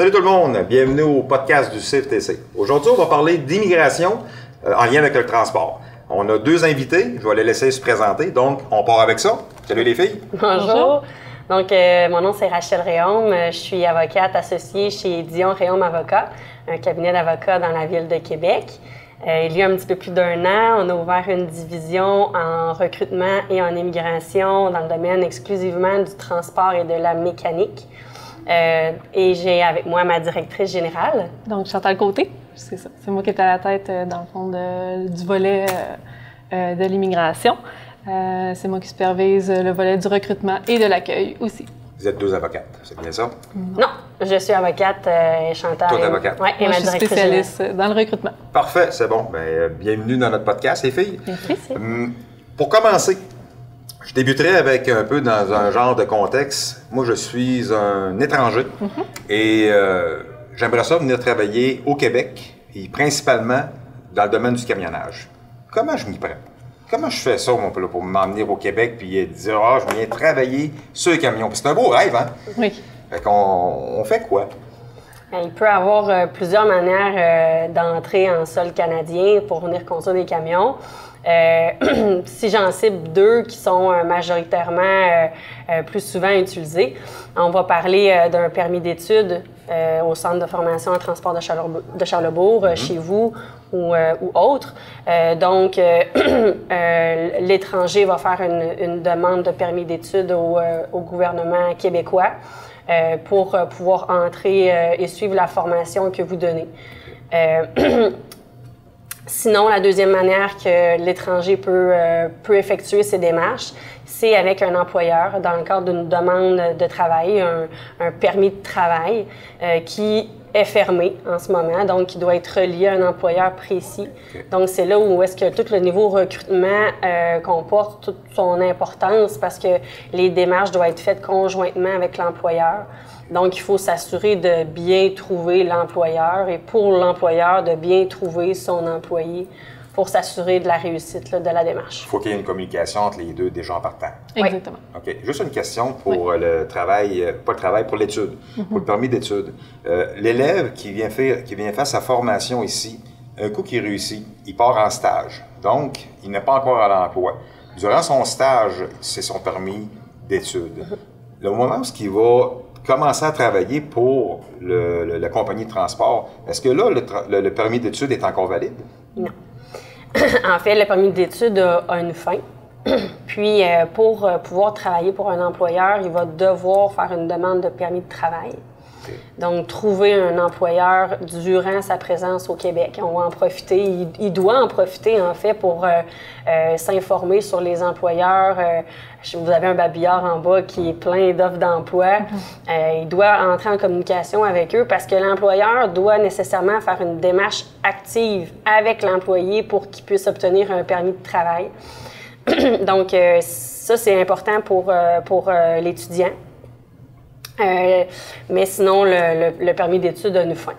Salut tout le monde, bienvenue au podcast du CFTC. Aujourd'hui, on va parler d'immigration en lien avec le transport. On a deux invités, je vais les laisser se présenter, donc on part avec ça. Salut les filles. Bonjour. Donc, mon nom c'est Rachel Réaume, je suis avocate associée chez Dion Réaume Avocat, un cabinet d'avocats dans la ville de Québec. Il y a un petit peu plus d'un an, on a ouvert une division en recrutement et en immigration dans le domaine exclusivement du transport et de la mécanique. Et j'ai avec moi ma directrice générale. Donc, Chantal Côté, c'est ça. C'est moi qui étais à la tête, dans le fond, du volet de l'immigration. C'est moi qui supervise le volet du recrutement et de l'accueil aussi. Vous êtes deux avocates, c'est bien ça? Non, je suis avocate et Chantal. Toi, avocate? Oui, et ma directrice. Je suis spécialiste dans le recrutement. Parfait, c'est bon. Bien, bienvenue dans notre podcast, les filles. Merci. Pour commencer, je débuterai avec un peu dans un genre de contexte. Moi, je suis un étranger et j'aimerais ça venir travailler au Québec et principalement dans le domaine du camionnage. Comment je m'y prends? Comment je fais ça, mon peu, pour m'en venir au Québec et dire « Ah, je viens travailler sur les camions ». C'est un beau rêve, hein? Oui. Fait qu'on fait quoi? Il peut y avoir plusieurs manières d'entrer en sol canadien pour venir conduire des camions. Si j'en cible deux qui sont majoritairement plus souvent utilisés, on va parler d'un permis d'études au Centre de formation en transport de Charlesbourg, chez vous ou autre. Donc, l'étranger va faire une demande de permis d'études au gouvernement québécois pour pouvoir entrer et suivre la formation que vous donnez. Sinon, la deuxième manière que l'étranger peut effectuer ses démarches, c'est avec un employeur dans le cadre d'une demande de travail, un permis de travail qui est fermé en ce moment, donc qui doit être relié à un employeur précis. Donc, c'est là où est-ce que tout le niveau recrutement comporte toute son importance parce que les démarches doivent être faites conjointement avec l'employeur. Donc, il faut s'assurer de bien trouver l'employeur et pour l'employeur de bien trouver son employé pour s'assurer de la réussite de la démarche. Il faut qu'il y ait une communication entre les deux déjà en partant. Exactement. OK. Juste une question pour le travail, pas le travail, pour l'étude, pour le permis d'études. L'élève qui vient faire sa formation ici, un coup qu'il réussit, il part en stage. Donc, il n'est pas encore à l'emploi. Durant son stage, c'est son permis d'études. Le moment où il va commencer à travailler pour la compagnie de transport, est-ce que là, le permis d'études est encore valide? Non. En fait, le permis d'études a une fin. Puis, pour pouvoir travailler pour un employeur, il va devoir faire une demande de permis de travail. Okay. Donc, trouver un employeur durant sa présence au Québec. On va en profiter. Il doit en profiter, en fait, pour s'informer sur les employeurs. Vous avez un babillard en bas qui est plein d'offres d'emploi. Il doit entrer en communication avec eux parce que l'employeur doit nécessairement faire une démarche active avec l'employé pour qu'il puisse obtenir un permis de travail. Donc, ça, c'est important pour l'étudiant. Mais sinon, le permis d'études a une fin.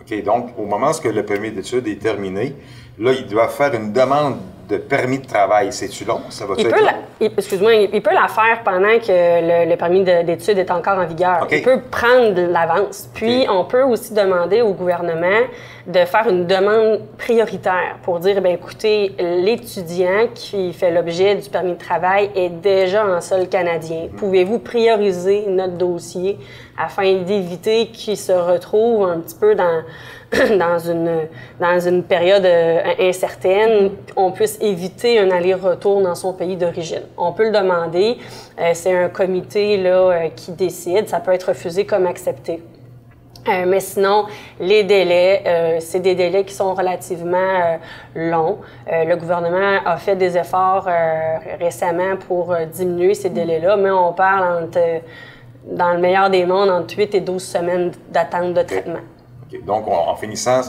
OK. Donc, au moment où le permis d'études est terminé, là, il doit faire une demande de permis de travail. C'est-tu long? Ça va-tu être long? Excuse-moi, il peut la faire pendant que le permis d'études est encore en vigueur. Okay. Il peut prendre de l'avance. Puis, on peut aussi demander au gouvernement de faire une demande prioritaire pour dire, bien, écoutez, l'étudiant qui fait l'objet du permis de travail est déjà en sol canadien. Pouvez-vous prioriser notre dossier afin d'éviter qu'il se retrouve un petit peu dans une période incertaine, on puisse éviter un aller-retour dans son pays d'origine. On peut le demander, c'est un comité là, qui décide, ça peut être refusé comme accepté. Mais sinon, les délais, c'est des délais qui sont relativement longs. Le gouvernement a fait des efforts récemment pour diminuer ces délais-là, mais on parle dans le meilleur des mondes, entre 8 et 12 semaines d'attente de traitement. Okay. Donc, en finissant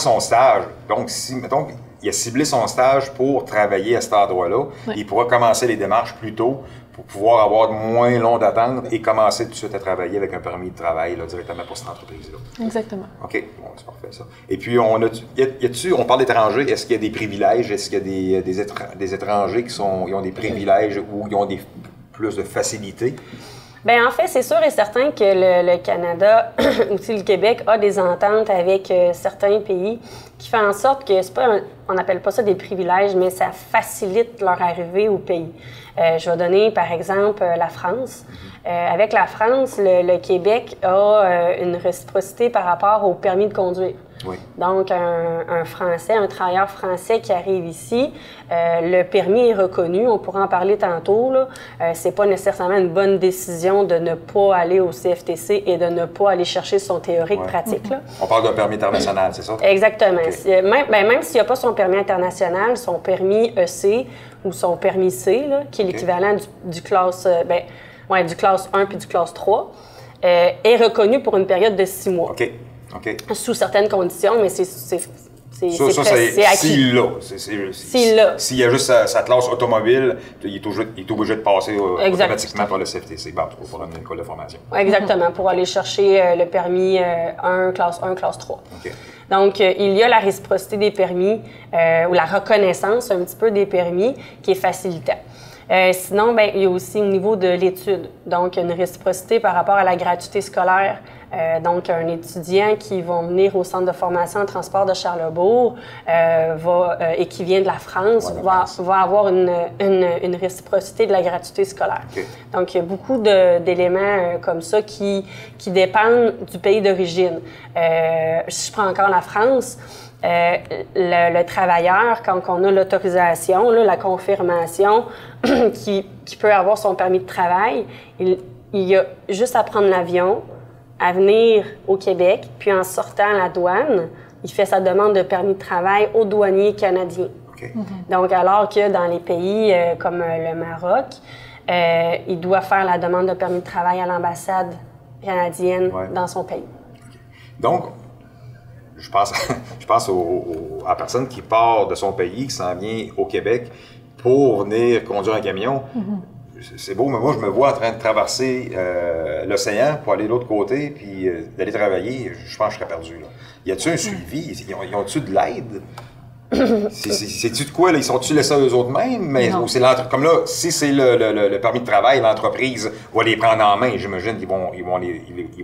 son stage, donc si, mettons, il a ciblé son stage pour travailler à cet endroit-là, il pourra commencer les démarches plus tôt pour pouvoir avoir moins long d'attente et commencer tout de suite à travailler avec un permis de travail là, directement pour cette entreprise-là. Exactement. OK, bon, c'est parfait ça. Et puis, on parle d'étrangers, est-ce qu'il y a des privilèges, est-ce qu'il y a des étrangers qui ont des privilèges ou qui ont plus de facilités? Bien, en fait, c'est sûr et certain que le Canada, aussi le Québec, a des ententes avec certains pays qui font en sorte que, c'est pas un, on n'appelle pas ça des privilèges, mais ça facilite leur arrivée au pays. Je vais donner, par exemple, la France. Avec la France, le Québec a une réciprocité par rapport au permis de conduire. Oui. Donc, un Français, un travailleur français qui arrive ici, le permis est reconnu, on pourra en parler tantôt, là. C'est pas nécessairement une bonne décision de ne pas aller au CFTC et de ne pas aller chercher son théorique pratique, là. On parle d'un permis international, c'est ça? Exactement. Okay. Même s'il n'y a pas son permis international, son permis EC ou son permis C, là, qui est l'équivalent du classe, du classe 1 puis du classe 3, est reconnu pour une période de 6 mois. OK. Okay. Sous certaines conditions, mais c'est acquis. S'il y a juste sa classe automobile, il est obligé de passer automatiquement par le CFTC, pour amener une école de formation. Exactement, pour aller chercher le permis 1, classe 3. Okay. Donc, il y a la réciprocité des permis, ou la reconnaissance un petit peu des permis, qui est facilitant. Sinon, il y a aussi au niveau de l'étude, donc une réciprocité par rapport à la gratuité scolaire. Donc, un étudiant qui va venir au Centre de formation en transport de Charlesbourg et qui vient de la France va avoir une réciprocité de la gratuité scolaire. Okay. Donc, il y a beaucoup d'éléments comme ça qui dépendent du pays d'origine. Si je prends encore la France, le travailleur, quand on a l'autorisation, la confirmation, qui peut avoir son permis de travail, il a juste à prendre l'avion, à venir au Québec, puis en sortant à la douane, il fait sa demande de permis de travail aux douaniers canadiens. Okay. Donc, alors que dans les pays comme le Maroc, il doit faire la demande de permis de travail à l'ambassade canadienne dans son pays. Okay. Donc, je pense à la personne qui part de son pays, qui s'en vient au Québec pour venir conduire un camion. C'est beau, mais moi, je me vois en train de traverser l'océan pour aller de l'autre côté puis d'aller travailler. Je pense que je serais perdu, là. Y a-t-il un suivi? Ils ont-tu de l'aide? C'est-tu de quoi, là? Ils sont-tu laissés eux-mêmes? Comme là, si c'est le permis de travail, l'entreprise va les prendre en main. J'imagine qu'ils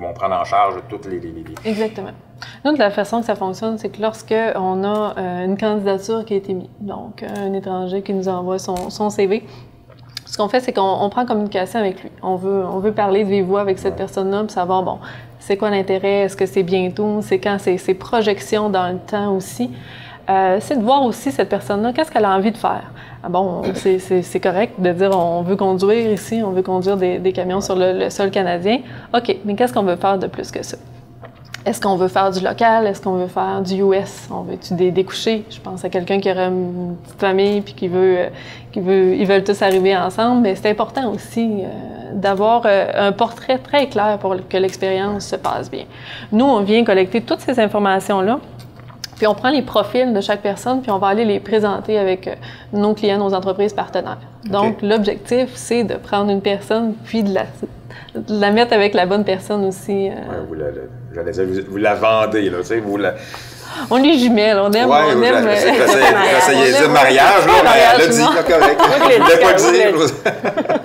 vont prendre en charge toutes les... Exactement. Nous, de la façon que ça fonctionne, c'est que lorsqu'on a une candidature qui a été mise, donc un étranger qui nous envoie son CV, ce qu'on fait, c'est qu'on prend communication avec lui. On veut parler de vive voix avec cette personne-là pour savoir, c'est quoi l'intérêt? Est-ce que c'est bientôt? C'est quand? C'est ses projections dans le temps aussi. C'est de voir aussi cette personne-là, qu'est-ce qu'elle a envie de faire? C'est correct de dire, on veut conduire ici, on veut conduire des camions sur le sol canadien. OK, mais qu'est-ce qu'on veut faire de plus que ça? Est-ce qu'on veut faire du local? Est-ce qu'on veut faire du US? On veut-tu des découchés? Je pense à quelqu'un qui aurait une petite famille puis ils veulent tous arriver ensemble. Mais c'est important aussi d'avoir un portrait très clair pour que l'expérience se passe bien. Nous, on vient collecter toutes ces informations-là. Puis on prend les profils de chaque personne, puis on va aller les présenter avec nos clients, nos entreprises partenaires. Donc, l'objectif, c'est de prendre une personne, puis de la mettre avec la bonne personne aussi. Vous la vendez, là, tu sais, on les jumelle, on aime. C'est le mariage, elle a dit, là, correct.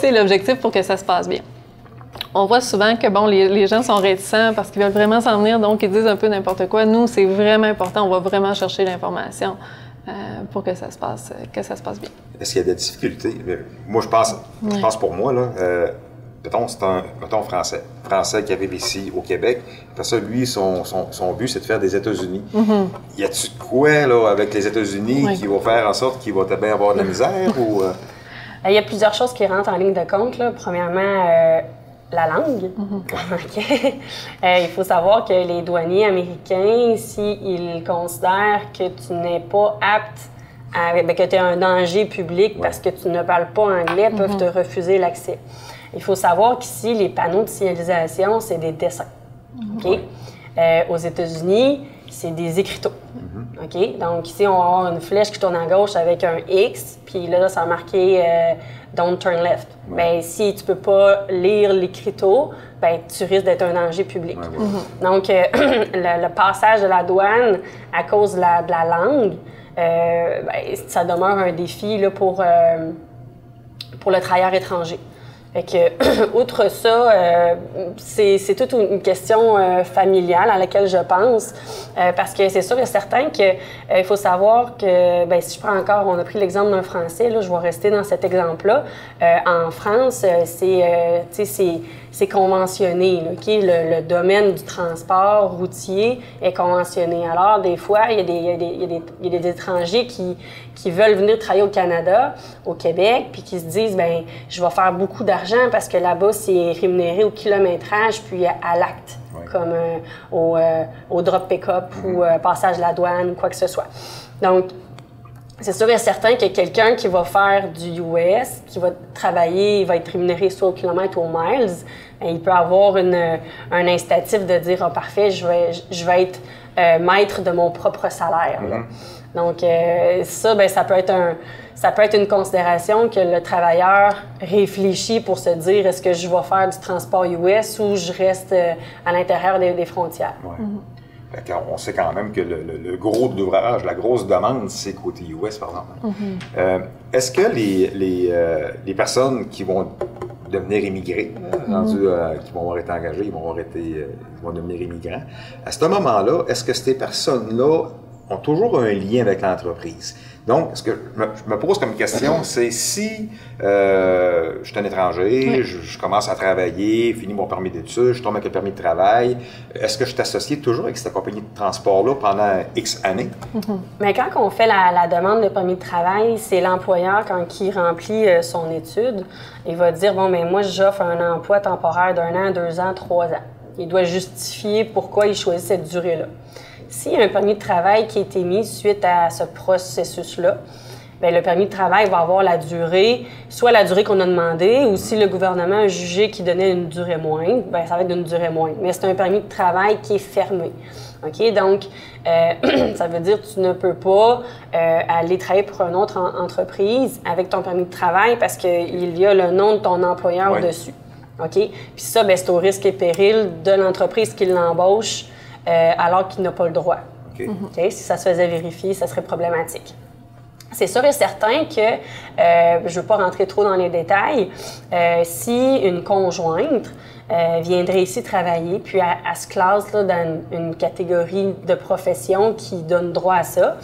C'est l'objectif pour que ça se passe bien. On voit souvent que, les gens sont réticents parce qu'ils veulent vraiment s'en venir, donc ils disent un peu n'importe quoi. Nous, c'est vraiment important, on va vraiment chercher l'information pour que ça se passe bien. Est-ce qu'il y a des difficultés? Moi, je pense pour moi, là, c'est un Français qui arrive ici au Québec. Parce que lui, son but, c'est de faire des États-Unis. Y a-tu quoi, là, avec les États-Unis qui va faire en sorte qu'il va bien avoir de la misère? Ou, Il y a plusieurs choses qui rentrent en ligne de compte, là. Premièrement, la langue. Okay. Il faut savoir que les douaniers américains, s'ils considèrent que tu n'es pas apte, que tu es un danger public parce que tu ne parles pas anglais, peuvent te refuser l'accès. Il faut savoir qu'ici, les panneaux de signalisation, c'est des dessins. Okay? Aux États-Unis, c'est des écriteaux. Okay? Donc ici, on a une flèche qui tourne à gauche avec un X, puis là, ça a marqué « Don't turn left ». Bien, si tu peux pas lire l'écriteau, tu risques d'être un danger public. Donc, le passage de la douane à cause de la langue, ça demeure un défi là, pour le travailleur étranger. Fait que, outre ça, c'est toute une question familiale à laquelle je pense, parce que c'est sûr et certain qu'il faut savoir que, ben, si je prends encore, on a pris l'exemple d'un Français, là, je vais rester dans cet exemple-là. En France, c'est conventionné, là, okay? Le domaine du transport routier est conventionné. Alors, des fois, il y a des étrangers qui veulent venir travailler au Canada, au Québec, puis qui se disent, ben, je vais faire beaucoup d'argent parce que là-bas, c'est rémunéré au kilométrage puis à l'acte, oui, comme au drop pick-up ou passage de la douane ou quoi que ce soit. Donc, c'est sûr et certain que quelqu'un qui va faire du US, qui va travailler, il va être rémunéré soit au kilomètre ou aux miles, bien, il peut avoir un incitatif de dire « Ah, oh, parfait, je vais être maître de mon propre salaire. » Donc, ça, bien, ça peut être une considération que le travailleur réfléchit pour se dire, est-ce que je vais faire du transport US ou je reste à l'intérieur des frontières? Ouais. On sait quand même que le gros de l'ouvrage, la grosse demande, c'est côté US, par exemple. Est-ce que les personnes qui vont devenir immigrés, qui vont avoir été engagés, ils vont devenir immigrants, à ce moment-là, est-ce que ces personnes-là ont toujours un lien avec l'entreprise? Donc, ce que je me pose comme question, c'est si je suis un étranger, oui, je commence à travailler, finis mon permis d'études, je tombe avec le permis de travail, est-ce que je suis associé toujours avec cette compagnie de transport-là pendant X années? Mais quand on fait la demande de permis de travail, c'est l'employeur, quand il remplit son étude, il va dire, bon, mais moi, j'offre un emploi temporaire d'1 an, 2 ans, 3 ans. Il doit justifier pourquoi il choisit cette durée-là. S'il y a un permis de travail qui a été mis suite à ce processus-là, bien, le permis de travail va avoir la durée, soit la durée qu'on a demandée, ou si le gouvernement a jugé qu'il donnait une durée moindre, bien, ça va être d'une durée moindre. Mais c'est un permis de travail qui est fermé. OK? Donc, ça veut dire que tu ne peux pas aller travailler pour une autre entreprise avec ton permis de travail parce qu'il y a le nom de ton employeur, oui, dessus. OK? Puis ça, bien, c'est au risque et péril de l'entreprise qui l'embauche, alors qu'il n'a pas le droit. Okay. Okay? Si ça se faisait vérifier, ça serait problématique. C'est sûr et certain que, je ne veux pas rentrer trop dans les détails, si une conjointe viendrait ici travailler, puis elle se classe là, dans une catégorie de profession qui donne droit à ça,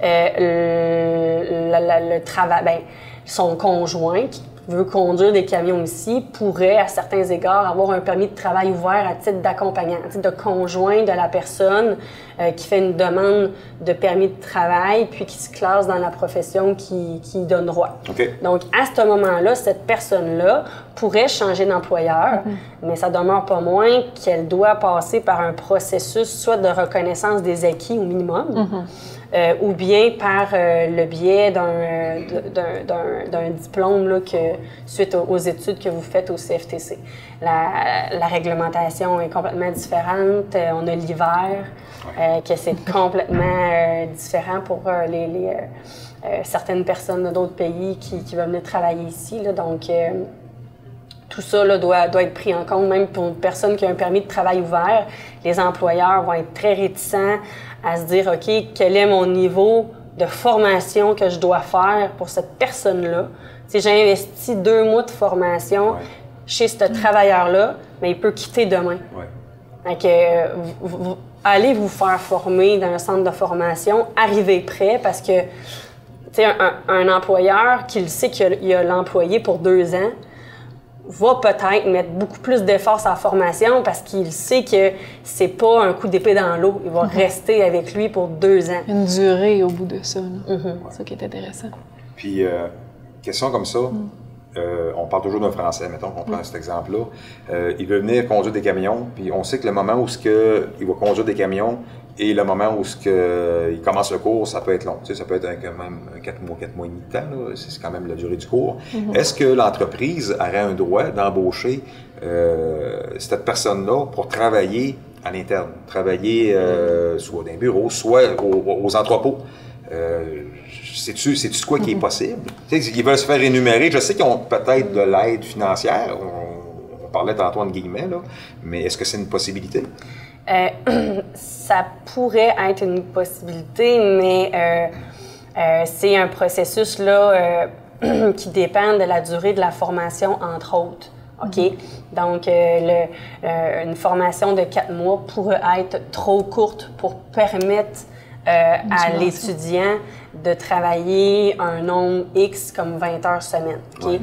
le travail, ben, son conjoint qui veut conduire des camions ici, pourrait, à certains égards, avoir un permis de travail ouvert à titre d'accompagnant, à titre de conjoint de la personne qui fait une demande de permis de travail, puis qui se classe dans la profession qui donne droit. Okay. Donc, à ce moment-là, cette personne-là pourrait changer d'employeur, mais ça demeure pas moins qu'elle doit passer par un processus soit de reconnaissance des acquis au minimum, ou bien par le biais d'un diplôme là, que, suite aux études que vous faites au CFTC. La réglementation est complètement différente. On a l'hiver, que c'est complètement différent pour certaines personnes de d'autres pays qui veulent venir travailler ici. Là, donc, tout ça là, doit être pris en compte, même pour une personne qui a un permis de travail ouvert. Les employeurs vont être très réticents à se dire, OK, quel est mon niveau de formation que je dois faire pour cette personne-là? Si j'ai investi 2 mois de formation chez ce travailleur-là, mais il peut quitter demain. Donc, allez vous faire former dans un centre de formation, arrivez prêt, parce que un employeur qui le sait qu'il a l'employé pour 2 ans, va peut-être mettre beaucoup plus d'efforts sur la formation parce qu'il sait que c'est pas un coup d'épée dans l'eau. Il va rester avec lui pour 2 ans. Une durée au bout de ça. C'est ça qui est intéressant. Puis, question comme ça, on parle toujours d'un Français, mettons qu'on prend cet exemple-là. Il veut venir conduire des camions, puis on sait que le moment où il va conduire des camions et le moment où il commence le cours, ça peut être long. Tu sais, ça peut être quand même 4 mois et demi de temps. C'est quand même la durée du cours. Est-ce que l'entreprise aurait un droit d'embaucher cette personne-là pour travailler à l'interne? Travailler soit dans un bureau, soit aux entrepôts. C'est-tu quoi qui est possible? Ils veulent se faire énumérer. Je sais qu'ils ont peut-être de l'aide financière. On parlait tantôt entre guillemets, là, mais est-ce que c'est une possibilité? Ça pourrait être une possibilité, mais c'est un processus là, qui dépendent de la durée de la formation, entre autres. OK? Donc, une formation de 4 mois pourrait être trop courte pour permettre à l'étudiant de travailler un nombre X comme 20 heures semaine. Okay?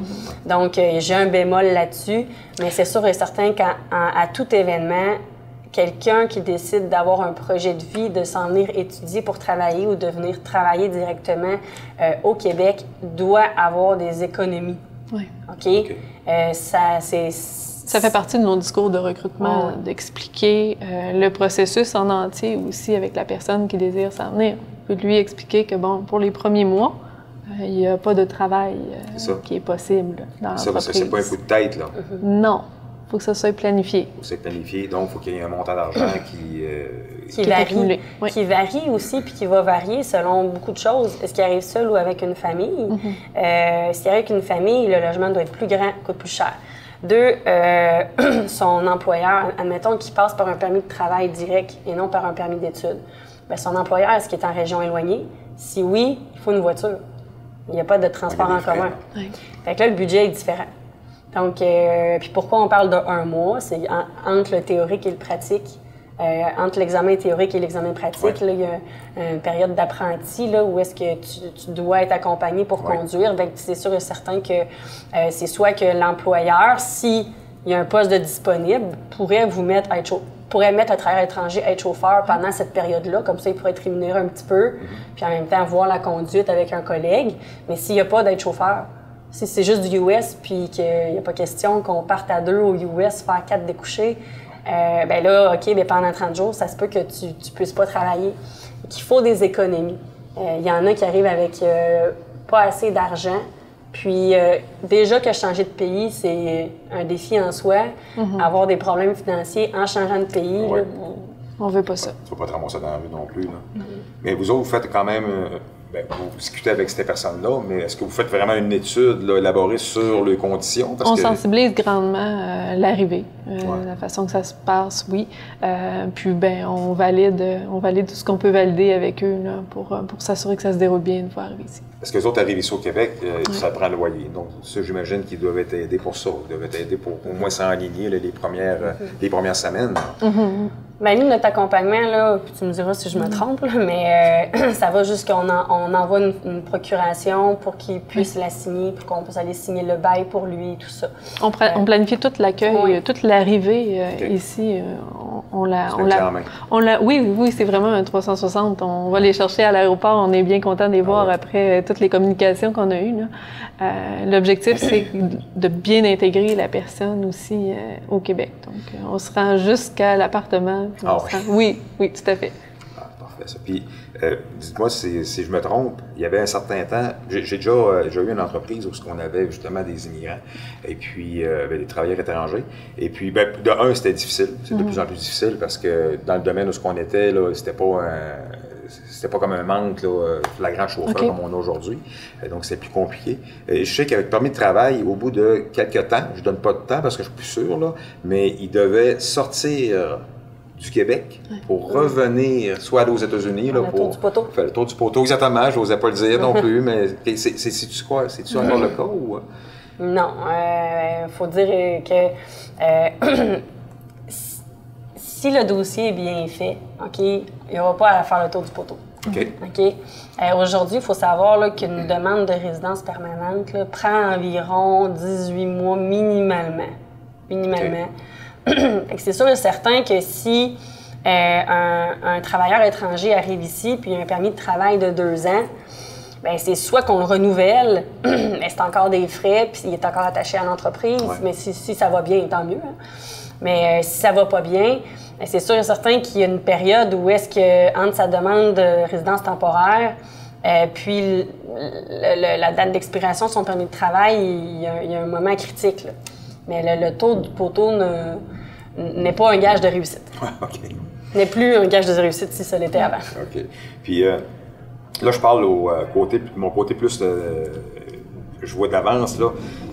Donc, j'ai un bémol là-dessus, mais c'est sûr et certain qu'à tout événement, quelqu'un qui décide d'avoir un projet de vie, de s'en venir étudier pour travailler ou de venir travailler directement au Québec doit avoir des économies. Oui. OK? Ça fait partie de mon discours de recrutement, d'expliquer le processus en entier aussi avec la personne qui désire s'en venir. On peut lui expliquer que, bon, pour les premiers mois, il n'y a pas de travail qui est possible dans l'entreprise. C'est ça, parce que c'est pas un coup de tête, là. Non. Il faut que ça soit planifié. Il faut que ça soit planifié, donc il faut qu'il y ait un montant d'argent qui varie. Oui. Qui varie aussi, puis qui va varier selon beaucoup de choses. Est-ce qu'il arrive seul ou avec une famille? S'il arrive avec une famille, le logement doit être plus grand, coûte plus cher. 2, son employeur, admettons qu'il passe par un permis de travail direct et non par un permis d'études. Bien, son employeur, est-ce qu'il est en région éloignée? Si oui, il faut une voiture. Il n'y a pas de transport en commun. Oui. Fait que là, le budget est différent. Donc, puis pourquoi on parle de 1 mois? C'est entre le théorique et le pratique. Entre l'examen théorique et l'examen pratique, là, il y a une période d'apprenti où est-ce que tu dois être accompagné pour conduire. Donc, c'est sûr et certain que c'est soit que l'employeur, s'il y a un poste de disponible, pourrait vous mettre à être un travailleur étranger à être chauffeur pendant cette période-là. Comme ça, il pourrait être rémunéré un petit peu, puis en même temps, voir la conduite avec un collègue. Mais s'il n'y a pas d'être chauffeur, si c'est juste du US, puis qu'il n'y a pas question qu'on parte à 2 au US, faire 4 découchés, bien là, OK, bien pendant 30 jours, ça se peut que tu ne puisses pas travailler. Qu'il faut des économies. Il y en a qui arrivent avec pas assez d'argent. Puis déjà que changer de pays, c'est un défi en soi. Avoir des problèmes financiers en changeant de pays, là, on veut pas ça. Tu ne vas pas te ramasser dans la rue non plus. Là. Mais vous autres, vous faites quand même... vous discutez avec ces personnes-là, mais est-ce que vous faites vraiment une étude là, élaborée sur les conditions? Parce on sensibilise grandement l'arrivée, la façon que ça se passe, puis ben, on valide tout ce qu'on peut valider avec eux là, pour s'assurer que ça se déroule bien une fois arrivé ici. Parce que les autres arrivent ici au Québec, ça prend le loyer. Donc, ça, j'imagine qu'ils doivent être aidés pour ça. Ils doivent être aidés pour au moins s'enligner les premières semaines. Bien, nous, notre accompagnement, là, tu me diras si je me trompe, là, mais ça va jusqu'à on envoie une procuration pour qu'il puisse la signer, pour qu'on puisse aller signer le bail pour lui, tout ça. On planifie tout l'accueil, toute l'arrivée ici. Oui, c'est vraiment un 360. On va les chercher à l'aéroport, on est bien content de les voir après toutes les communications qu'on a eues. L'objectif, c'est de bien intégrer la personne aussi au Québec. Donc, on se rend jusqu'à l'appartement. Oui, tout à fait. Ah, parfait, ça. Puis, dites-moi si je me trompe, il y avait un certain temps, j'ai déjà eu une entreprise où on avait justement des immigrants, et puis des travailleurs étrangers. Et puis, ben, de un, c'était difficile. C'est de plus en plus difficile parce que dans le domaine où on était, c'était pas comme un manque là, flagrant chauffeur comme on a aujourd'hui. Donc, c'est plus compliqué. Et je sais qu'avec le permis de travail, au bout de quelques temps, je ne donne pas de temps parce que je suis plus sûr, là, mais ils devaient sortir du Québec pour revenir soit aux États-Unis pour faire le tour du poteau. Exactement, je n'osais pas le dire non plus, mais c'est-tu quoi? C'est-tu encore le cas ou... Non, il faut dire que si le dossier est bien fait, il n'y aura pas à faire le tour du poteau. Aujourd'hui, il faut savoir qu'une demande de résidence permanente prend environ 18 mois minimalement. C'est sûr et certain que si un travailleur étranger arrive ici puis un permis de travail de 2 ans, bien, c'est soit qu'on le renouvelle, mais c'est encore des frais puis il est encore attaché à l'entreprise, mais si ça va bien, tant mieux. Mais si ça va pas bien, c'est sûr et certain qu'il y a une période où est-ce que entre sa demande de résidence temporaire puis la date d'expiration de son permis de travail, il y a un moment critique, là. Mais le taux du poteau n'est pas un gage de réussite. N'est plus un gage de réussite si ça l'était avant. Puis là, je parle mon côté plus, je vois de l'avance, là.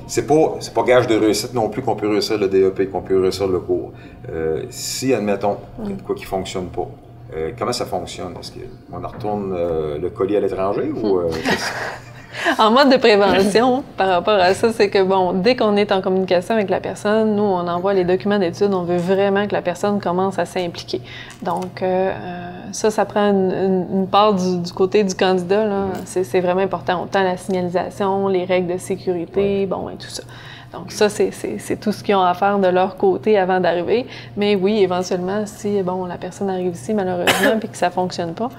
C'est pas gage de réussite non plus qu'on peut réussir le DEP, qu'on peut réussir le cours. Si, admettons, il y a de quoi qui ne fonctionne pas, comment ça fonctionne? Est-ce qu'on retourne le colis à l'étranger ou... En mode de prévention, par rapport à ça, c'est que, bon, dès qu'on est en communication avec la personne, nous, on envoie les documents d'études, on veut vraiment que la personne commence à s'impliquer. Donc, ça prend une part du côté du candidat, là. C'est vraiment important, autant la signalisation, les règles de sécurité, bon, et tout ça. Donc, ça, c'est tout ce qu'ils ont à faire de leur côté avant d'arriver. Mais oui, éventuellement, si, bon, la personne arrive ici, malheureusement, puis que ça fonctionne pas,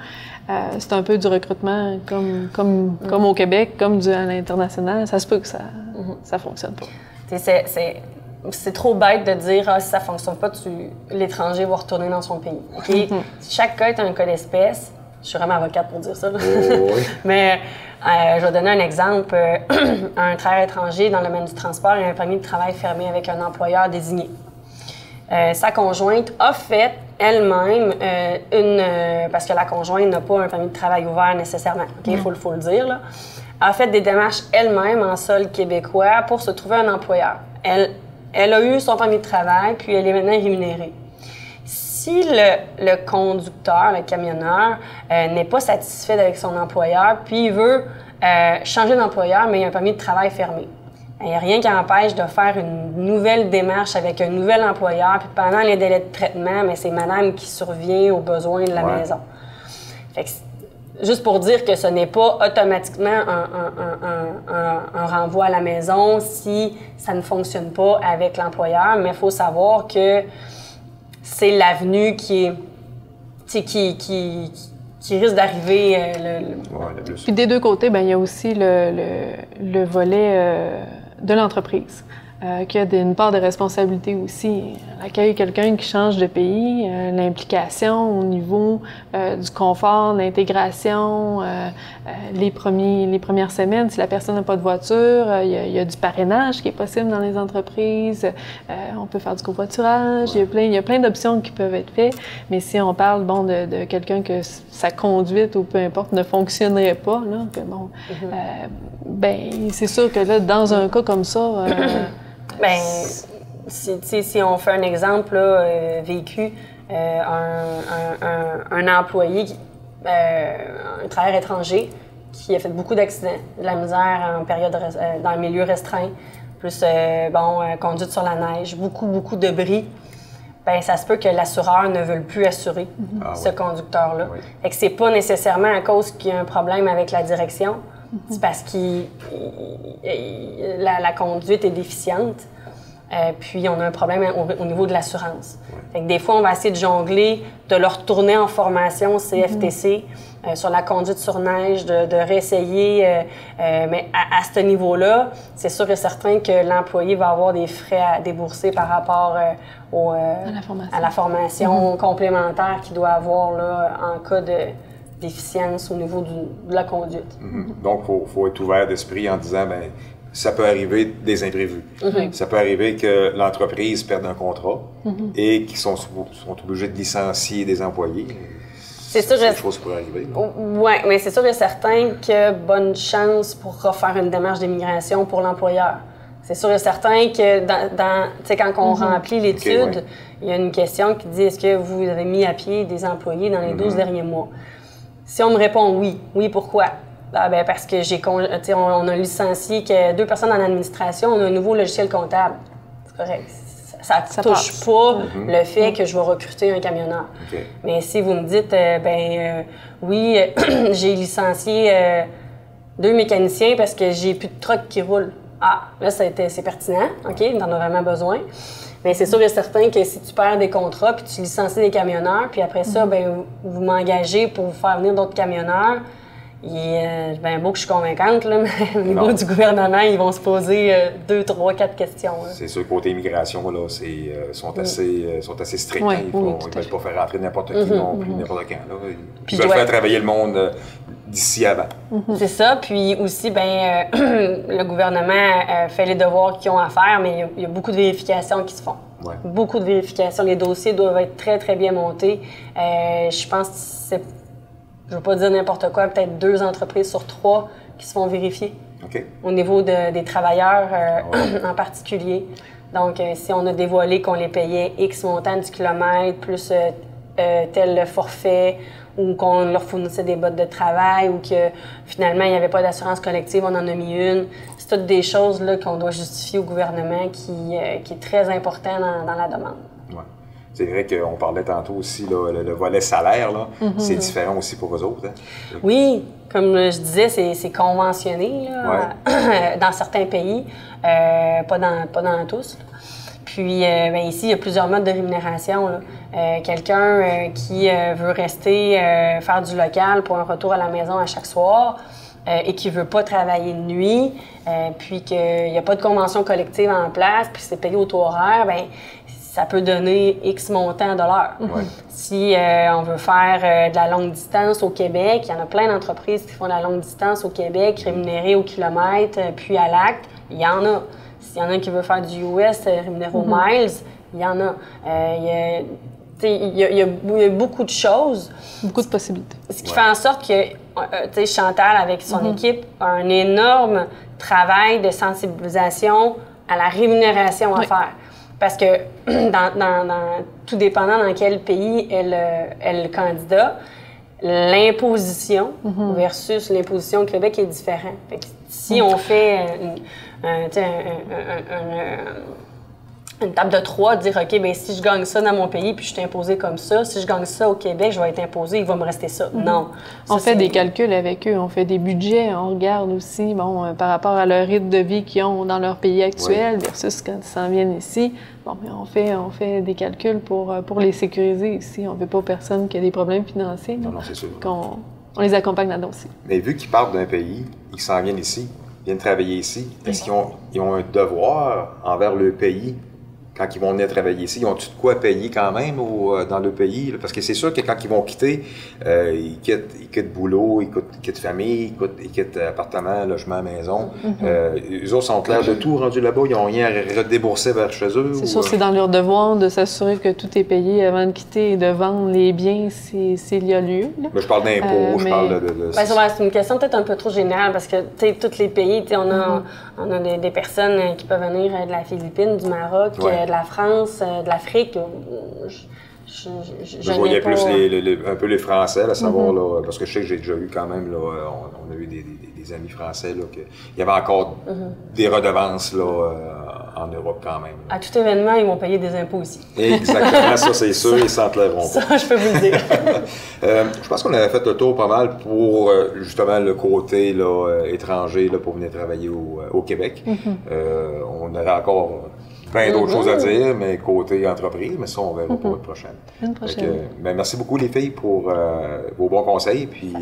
c'est un peu du recrutement comme au Québec, comme à l'international. Ça se peut que ça fonctionne pas. C'est trop bête de dire « Ah, si ça fonctionne pas, l'étranger va retourner dans son pays. Okay? » Chaque cas est un cas d'espèce. Je suis vraiment avocate pour dire ça. Oh, oui. Mais je vais donner un exemple. Un travailleur étranger dans le domaine du transport a un permis de travail fermé avec un employeur désigné. Sa conjointe a fait elle-même parce que la conjointe n'a pas un permis de travail ouvert nécessairement. Okay? Faut le dire, là. A fait des démarches elle-même en sol québécois pour se trouver un employeur. Elle a eu son permis de travail, puis elle est maintenant rémunérée. Si le conducteur, le camionneur, n'est pas satisfait avec son employeur, puis il veut changer d'employeur, mais il a un permis de travail fermé, il n'y a rien qui empêche de faire une nouvelle démarche avec un nouvel employeur, puis pendant les délais de traitement, mais c'est madame qui survient aux besoins de la maison. Fait que, juste pour dire que ce n'est pas automatiquement un renvoi à la maison si ça ne fonctionne pas avec l'employeur, mais il faut savoir que c'est l'avenue qui risque d'arriver le plus. Puis des deux côtés, ben, il y a aussi le volet de l'entreprise, qui a une part de responsabilité aussi. L'accueil de quelqu'un qui change de pays, l'implication au niveau du confort, l'intégration, les premières semaines, si la personne n'a pas de voiture, il y a du parrainage qui est possible dans les entreprises, on peut faire du covoiturage, il y a plein d'options qui peuvent être faites, mais si on parle bon, de quelqu'un que sa conduite ou peu importe ne fonctionnerait pas, là, que, bon, ben, c'est sûr que là, dans un cas comme ça, ben, si on fait un exemple là, vécu, un employé, un travailleur étranger qui a fait beaucoup d'accidents, de la misère en période dans le milieu restreint, plus conduite sur la neige, beaucoup de bris, ben ça se peut que l'assureur ne veuille plus assurer ce conducteur-là. Oui. Fait que c'est pas nécessairement à cause qu'il y a un problème avec la direction. C'est parce que la conduite est déficiente, puis on a un problème au niveau de l'assurance. Fait que des fois, on va essayer de jongler, de le retourner en formation CFTC sur la conduite sur neige, de réessayer. Mais à ce niveau-là, c'est sûr et certain que l'employé va avoir des frais à débourser par rapport à la formation complémentaire qu'il doit avoir là, en cas de déficience au niveau de la conduite. Donc, il faut être ouvert d'esprit en disant, bien, ça peut arriver des imprévus. Ça peut arriver que l'entreprise perde un contrat et qu'ils sont obligés de licencier des employés. C'est sûr que ça peut arriver. Oui, mais c'est sûr et certain que bonne chance pour refaire une démarche d'immigration pour l'employeur. C'est sûr et certain que quand on remplit l'étude, il y a une question qui dit « Est-ce que vous avez mis à pied des employés dans les 12 derniers mois? » Si on me répond oui, pourquoi? Ah, ben parce que on a licencié que 2 personnes en administration, on a un nouveau logiciel comptable. C'est correct. Ça touche pas le fait que je vais recruter un camionneur. Mais si vous me dites, j'ai licencié 2 mécaniciens parce que j'ai plus de truck qui roule. Ah, là, c'est pertinent. OK, on en a vraiment besoin. Mais c'est sûr et certain que si tu perds des contrats, puis tu licencies des camionneurs, puis après ça, ben vous m'engagez pour vous faire venir d'autres camionneurs, bien beau que je suis convaincante, là, mais au niveau du gouvernement, ils vont se poser 2, 3, 4 questions. C'est sûr, côté immigration, là, sont assez stricts. Oui, ils ne peuvent pas faire rentrer n'importe qui non plus, n'importe quand. Là. Ils veulent faire travailler le monde d'ici avant. C'est ça. Puis aussi, ben, le gouvernement fait les devoirs qu'ils ont à faire, mais il y a beaucoup de vérifications qui se font. Beaucoup de vérifications. Les dossiers doivent être très, très bien montés. Je pense que c'est... Je ne veux pas dire n'importe quoi, peut-être 2 entreprises sur 3 qui se font vérifier au niveau des travailleurs en particulier. Donc, si on a dévoilé qu'on les payait X montant du kilomètre, plus tel le forfait, ou qu'on leur fournissait des bottes de travail, ou que finalement, il n'y avait pas d'assurance collective, on en a mis une. C'est toutes des choses là qu'on doit justifier au gouvernement qui est très important dans la demande. Ouais. C'est vrai qu'on parlait tantôt aussi, là, le volet salaire, là, c'est différent aussi pour eux autres. Hein? Oui, comme je disais, c'est conventionné là, dans certains pays, pas dans tous. Puis bien, ici, il y a plusieurs modes de rémunération. Quelqu'un qui veut rester faire du local pour un retour à la maison à chaque soir et qui ne veut pas travailler de nuit, puis qu'il n'y a pas de convention collective en place, puis c'est payé au taux horaire, bien, ça peut donner X montant de l'heure. Ouais. Si on veut faire de la longue distance au Québec, il y en a plein d'entreprises qui font de la longue distance au Québec, rémunérées au kilomètre, puis à l'acte, il y en a. S'il y en a qui veut faire du US, rémunéré aux miles, il y en a. Il y a beaucoup de choses. Beaucoup de possibilités. Ce qui fait en sorte que Chantal, avec son équipe, a un énorme travail de sensibilisation à la rémunération à faire. Parce que, tout dépendant dans quel pays est le candidat, l'imposition versus l'imposition au Québec est différente. Si on fait une table de 3, dire OK, bien, si je gagne ça dans mon pays puis je suis imposé comme ça, si je gagne ça au Québec, je vais être imposé, il va me rester ça. Non. Ça, on fait des calculs avec eux, on fait des budgets, on regarde aussi bon, par rapport à leur rythme de vie qu'ils ont dans leur pays actuel versus quand ils s'en viennent ici. Bon, mais on fait des calculs pour les sécuriser ici. On ne veut pas personne qui a des problèmes financiers. Non, c'est sûr. On les accompagne là-dedans aussi. Mais vu qu'ils partent d'un pays, ils s'en viennent ici, ils viennent travailler ici, est-ce qu'ils ont un devoir envers le pays? Quand ils vont venir travailler ici, ils ont-tu de quoi payer quand même dans le pays? Parce que c'est sûr que quand ils vont quitter, ils quittent boulot, ils quittent famille, ils quittent appartement, logement, maison. Eux autres sont clairs de tout rendus là-bas, ils n'ont rien à redébourser vers chez eux. C'est sûr, c'est dans leur devoir de s'assurer que tout est payé avant de quitter et de vendre les biens s'il y a lieu. Là, je parle d'impôts, je parle de... c'est une question peut-être un peu trop générale parce que tous les pays, on a des personnes qui peuvent venir de la Philippines, du Maroc, de la France, de l'Afrique. Je voyais plus un peu les Français, à savoir, là, parce que je sais que j'ai déjà eu quand même, là, on a eu des amis français, là, il y avait encore des redevances là, en Europe quand même. Là. À tout événement, ils vont payer des impôts aussi. Exactement, ça c'est sûr, ils s'enlèveront pas. Ça, je peux vous le dire. Je pense qu'on avait fait le tour pas mal pour justement le côté là, étranger là, pour venir travailler au Québec. On aurait encore... plein d'autres choses à dire, mais côté entreprise, mais ça, on verra pour une prochaine. Ben, merci beaucoup, les filles, pour vos bons conseils, puis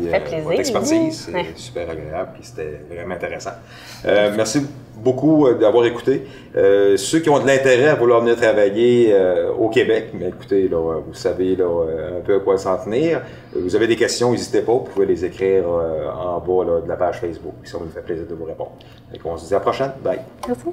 votre expertise. C'est super agréable, puis c'était vraiment intéressant. Merci beaucoup d'avoir écouté. Ceux qui ont de l'intérêt à vouloir venir travailler au Québec, mais écoutez, là, vous savez là, un peu à quoi s'en tenir. Vous avez des questions, n'hésitez pas, vous pouvez les écrire en bas là, de la page Facebook, puis ça me fait plaisir de vous répondre. Donc, on se dit à la prochaine. Bye. Merci.